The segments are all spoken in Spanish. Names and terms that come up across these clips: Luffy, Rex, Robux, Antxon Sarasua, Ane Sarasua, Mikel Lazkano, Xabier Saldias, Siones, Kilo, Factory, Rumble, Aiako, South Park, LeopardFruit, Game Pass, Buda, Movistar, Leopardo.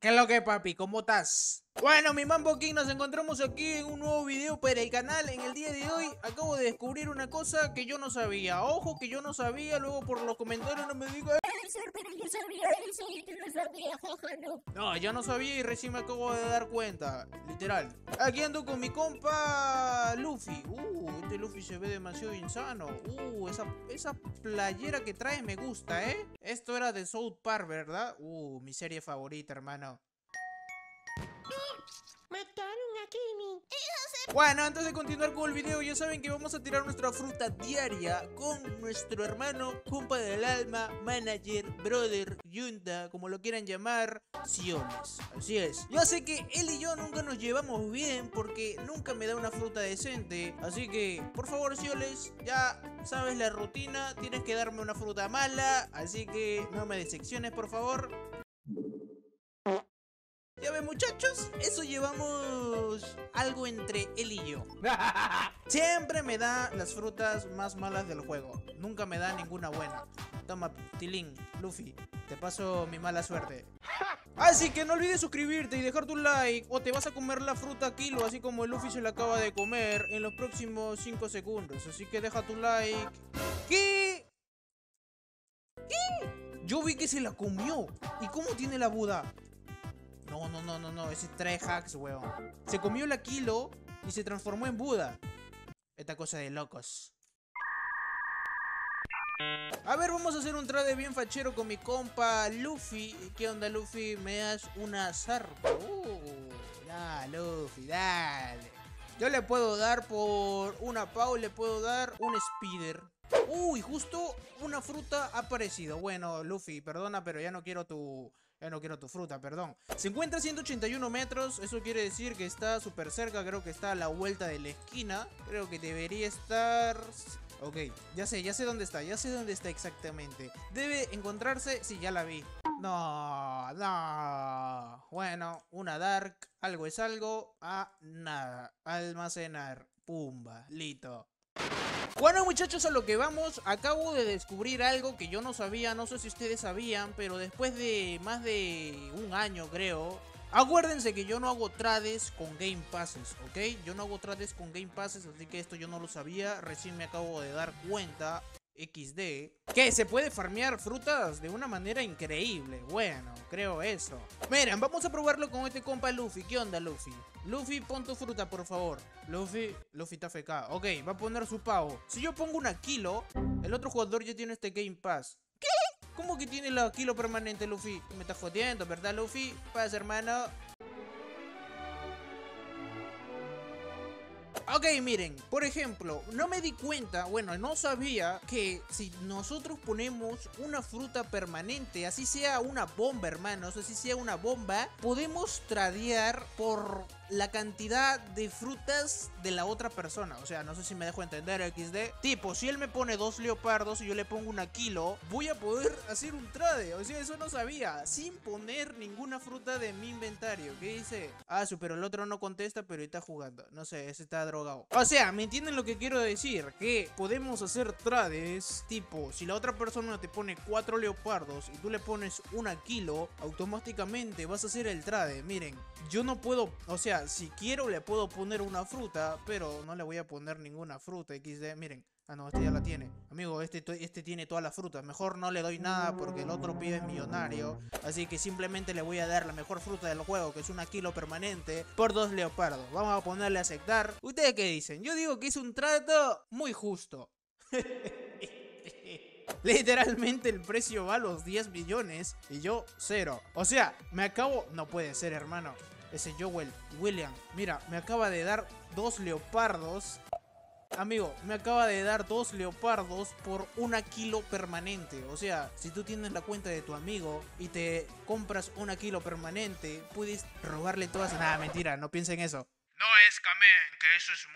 ¿Qué es lo que, papi? ¿Cómo estás? Bueno, mi Mambo King, nos encontramos aquí en un nuevo video para el canal. En el día de hoy acabo de descubrir una cosa que yo no sabía. Ojo, que yo no sabía. Luego por los comentarios no me digan... No, yo no sabía y recién me acabo de dar cuenta. Literal. Aquí ando con mi compa Luffy. Este Luffy se ve demasiado insano. Esa playera que traes me gusta, ¿eh? Esto era de South Park, ¿verdad? Mi serie favorita, hermano. Mataron a Kimi. Bueno, antes de continuar con el video, ya saben que vamos a tirar nuestra fruta diaria con nuestro hermano, compa del alma, manager, brother, yunta, como lo quieran llamar, Siones. Así es. Yo sé que él y yo nunca nos llevamos bien porque nunca me da una fruta decente. Así que, por favor, Siones, ya sabes la rutina, tienes que darme una fruta mala. Así que no me decepciones, por favor. Ya ven, muchachos, eso llevamos algo entre él y yo. Siempre me da las frutas más malas del juego. Nunca me da ninguna buena. Toma, Tilín, Luffy, te paso mi mala suerte. Así que no olvides suscribirte y dejar tu like, o te vas a comer la fruta Kilo, así como el Luffy se la acaba de comer, en los próximos 5 segundos. Así que deja tu like. ¿Qué? ¿Qué? Yo vi que se la comió. ¿Y cómo tiene la Buda? No, ese trae hacks, weón. Se comió la Kilo y se transformó en Buda. Esta cosa de locos. A ver, vamos a hacer un trade bien fachero con mi compa Luffy. ¿Qué onda, Luffy? Me das una zarpa. No, Luffy, dale. Yo le puedo dar por una Pau, le puedo dar un Spider. Uy, justo una fruta ha aparecido. Bueno, Luffy, perdona, pero ya no quiero tu... Ya no quiero tu fruta, perdón. Se encuentra a 181 metros. Eso quiere decir que está súper cerca. Creo que está a la vuelta de la esquina. Creo que debería estar... Ok, ya sé dónde está. Ya sé dónde está exactamente. Debe encontrarse... Sí, ya la vi. No. Bueno, una dark. Algo es algo. Nada. Almacenar. Pumba. Listo. Bueno, muchachos, a lo que vamos, acabo de descubrir algo que yo no sabía, no sé si ustedes sabían, pero después de más de un año, creo, acuérdense que yo no hago trades con Game Passes, ¿ok? Yo no hago trades con Game Passes, así que esto yo no lo sabía, recién me acabo de dar cuenta, XD, que se puede farmear frutas de una manera increíble, bueno, creo eso. Miren, vamos a probarlo con este compa Luffy. ¿Qué onda, Luffy? Luffy, pon tu fruta, por favor. Luffy está FK. Ok, va a poner su pavo. Si yo pongo una Kilo, el otro jugador ya tiene este Game Pass. ¿Qué? ¿Cómo que tiene la Kilo permanente, Luffy? Me estás jodiendo, ¿verdad, Luffy? Pasa, hermano. Ok, miren, por ejemplo, no me di cuenta, bueno, no sabía que si nosotros ponemos una fruta permanente, así sea una bomba, hermanos, así sea una bomba, podemos tradear por la cantidad de frutas de la otra persona. O sea, no sé si me dejo entender, XD. Tipo, si él me pone 2 leopardos y yo le pongo una Kilo, voy a poder hacer un trade. O sea, eso no sabía, sin poner ninguna fruta de mi inventario. ¿Qué dice? Pero el otro no contesta, pero está jugando. No sé, ese está drogado. O sea, ¿me entienden lo que quiero decir? Que podemos hacer trades. Tipo, si la otra persona te pone 4 leopardos y tú le pones una Kilo, automáticamente vas a hacer el trade. Miren, yo no puedo, o sea, si quiero le puedo poner una fruta, pero no le voy a poner ninguna fruta, XD. Miren, no, este ya la tiene. Amigo, este tiene todas las frutas. Mejor no le doy nada porque el otro pibe es millonario. Así que simplemente le voy a dar la mejor fruta del juego, que es una Kilo permanente, por 2 leopardos. Vamos a ponerle a aceptar. ¿Ustedes qué dicen? Yo digo que es un trato muy justo. Literalmente el precio va a los 10 millones y yo cero. O sea, me acabo... No puede ser, hermano. Ese Joel William, mira, me acaba de dar 2 leopardos. Amigo, me acaba de dar 2 leopardos por una Kilo permanente. O sea, si tú tienes la cuenta de tu amigo y te compras una Kilo permanente, puedes robarle todas... Nada, mentira, no piensen eso. No es Kamen, que eso es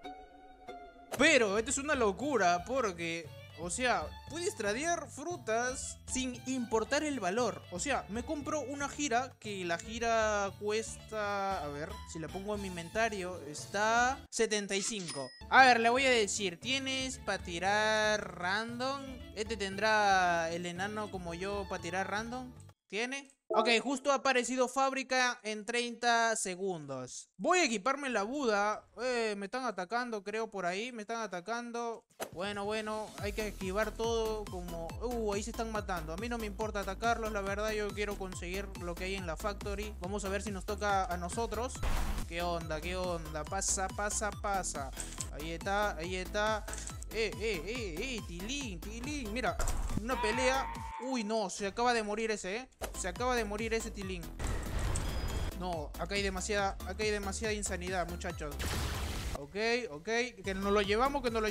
muy malo. Pero, esto es una locura porque... O sea, puedes tradear frutas sin importar el valor. O sea, me compro una gira, que la gira cuesta... A ver, si la pongo en mi inventario, está... 75. A ver, le voy a decir, tienes para tirar random. Este tendrá el enano como yo para tirar random. ¿Tiene? Ok, justo ha aparecido fábrica en 30 segundos. Voy a equiparme la Buda. Me están atacando, creo, por ahí. Me están atacando. Bueno, hay que esquivar todo como... ahí se están matando. A mí no me importa atacarlos, la verdad. Yo quiero conseguir lo que hay en la Factory. Vamos a ver si nos toca a nosotros. ¿Qué onda? Pasa. Ahí está. Tilín. Mira, una pelea. Uy, no, se acaba de morir ese, Se acaba de morir ese Tilín. No, acá hay demasiada insanidad, muchachos. Ok, que nos lo llevamos. ¡Me lo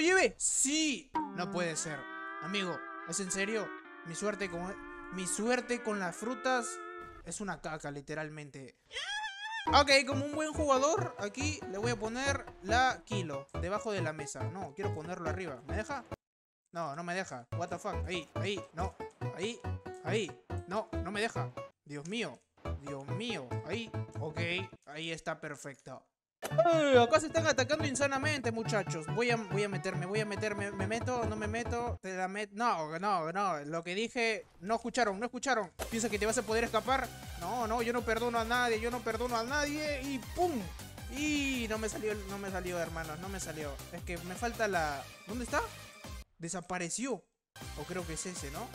llevé! ¡Sí! No puede ser. Amigo, ¿es en serio? Mi suerte con las frutas es una caca, literalmente. Ok, como un buen jugador, aquí le voy a poner la Kilo debajo de la mesa. No, quiero ponerlo arriba. ¿Me deja? No, no me deja. What the fuck. Ahí, no. Ahí. No, no me deja. Dios mío. Ahí, ok. Ahí está perfecto. Acá se están atacando insanamente, muchachos. Voy a meterme. ¿Me meto? ¿No me meto? ¿Te la meto? No. Lo que dije, no escucharon. ¿Piensa que te vas a poder escapar? No, yo no perdono a nadie. Y ¡pum! Y no me salió, hermanos. No me salió. Es que me falta la... ¿Dónde está? Desapareció. O creo que es ese, ¿no?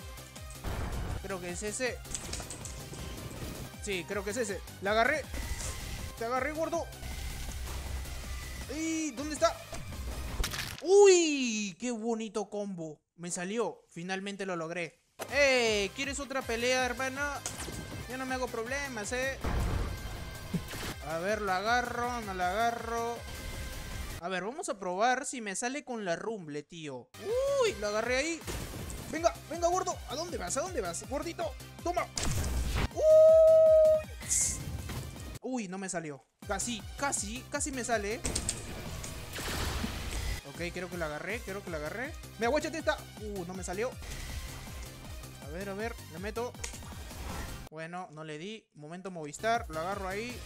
Creo que es ese. La agarré. Te agarré, gordo. ¿Y dónde está? ¡Uy! ¡Qué bonito combo! Me salió. Finalmente lo logré. ¡Ey! ¿Quieres otra pelea, hermana? Yo no me hago problemas, A ver, lo agarro. No la agarro. A ver, vamos a probar si me sale con la Rumble, tío. ¡Uy! Lo agarré ahí. Venga, gordo. ¿A dónde vas? Gordito. Toma. ¡Uy! No me salió. Casi me sale. Ok, creo que la agarré. Me aguachate esta. No me salió. A ver, le meto. Bueno, no le di. Momento Movistar. Lo agarro ahí.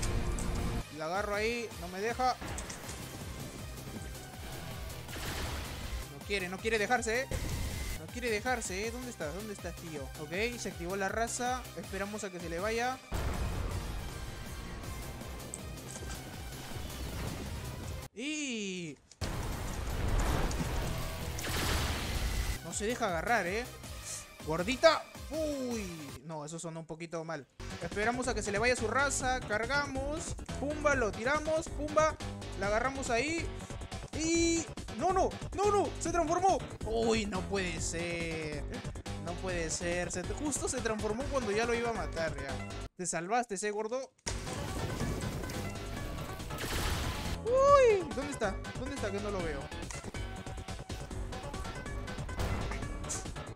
No me deja. No quiere dejarse, ¿eh? ¿Dónde estás, tío? Ok, se activó la raza. Esperamos a que se le vaya. Y... no se deja agarrar, Gordita. Uy, no, eso sonó un poquito mal. Esperamos a que se le vaya su raza. Cargamos, pumba, lo tiramos. Pumba, la agarramos ahí. Y... No, se transformó. Uy, no puede ser. Justo se transformó cuando ya lo iba a matar, ya. Te salvaste, gordo. Uy, ¿dónde está? Que no lo veo.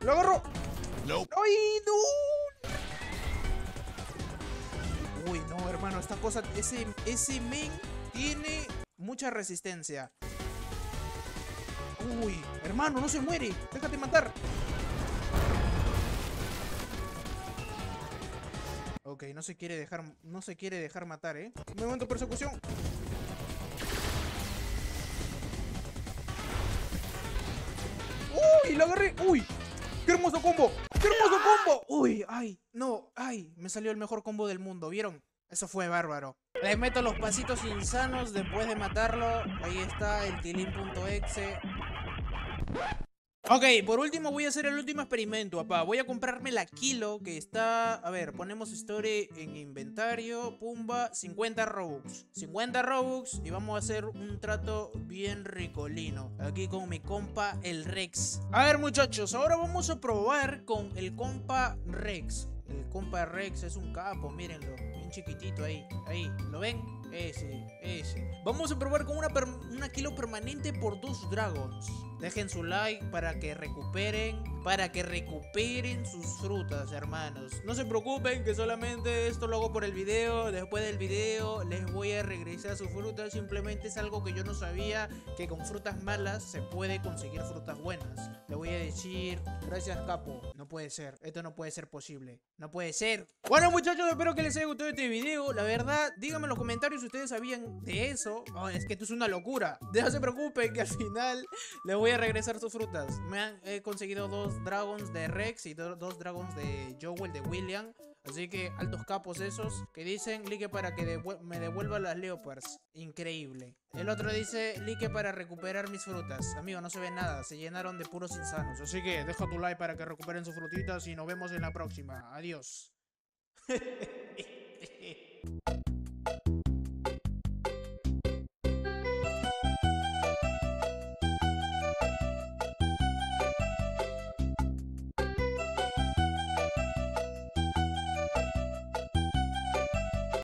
¡Lo agarro! No. ¡Ay, no! Uy, no, hermano, esta cosa... Ese men tiene mucha resistencia. Uy, hermano, no se muere. Déjate matar. Ok, no se quiere dejar matar, Un momento de persecución. ¡Uy! ¡Lo agarré! ¡Uy! ¡Qué hermoso combo! ¡Uy! ¡Ay! ¡No! ¡Ay! Me salió el mejor combo del mundo, ¿vieron? Eso fue bárbaro. Le meto los pasitos insanos después de matarlo. Ahí está el tilín.exe. Ok, por último voy a hacer el último experimento, papá. Voy a comprarme la Kilo que está... A ver, ponemos story en inventario. Pumba, 50 Robux. Y vamos a hacer un trato bien ricolino aquí con mi compa, el Rex. A ver, muchachos, ahora vamos a probar con el compa Rex. El compa Rex es un capo, mírenlo. Bien chiquitito ahí, ¿lo ven? Ese. Vamos a probar con una kilo permanente por 2 dragons. Dejen su like para que recuperen. Sus frutas, hermanos. No se preocupen que solamente esto lo hago por el video. Después del video les voy a regresar sus frutas. Simplemente es algo que yo no sabía, que con frutas malas se puede conseguir frutas buenas. Le voy a decir, gracias capo. No puede ser, esto no puede ser posible. No puede ser. Bueno muchachos, espero que les haya gustado este video. La verdad, díganme en los comentarios si ustedes sabían de eso. Oh, es que esto es una locura. No se preocupen que al final les voy a regresar sus frutas. Me han conseguido 2 dragons de Rex y 2 dragons de Joel, de William. Así que altos capos esos. Que dicen, like para que me devuelva las Leopards. Increíble. El otro dice, like para recuperar mis frutas. Amigo, no se ve nada, se llenaron de puros insanos. Así que deja tu like para que recuperen sus frutitas. Y nos vemos en la próxima, adiós.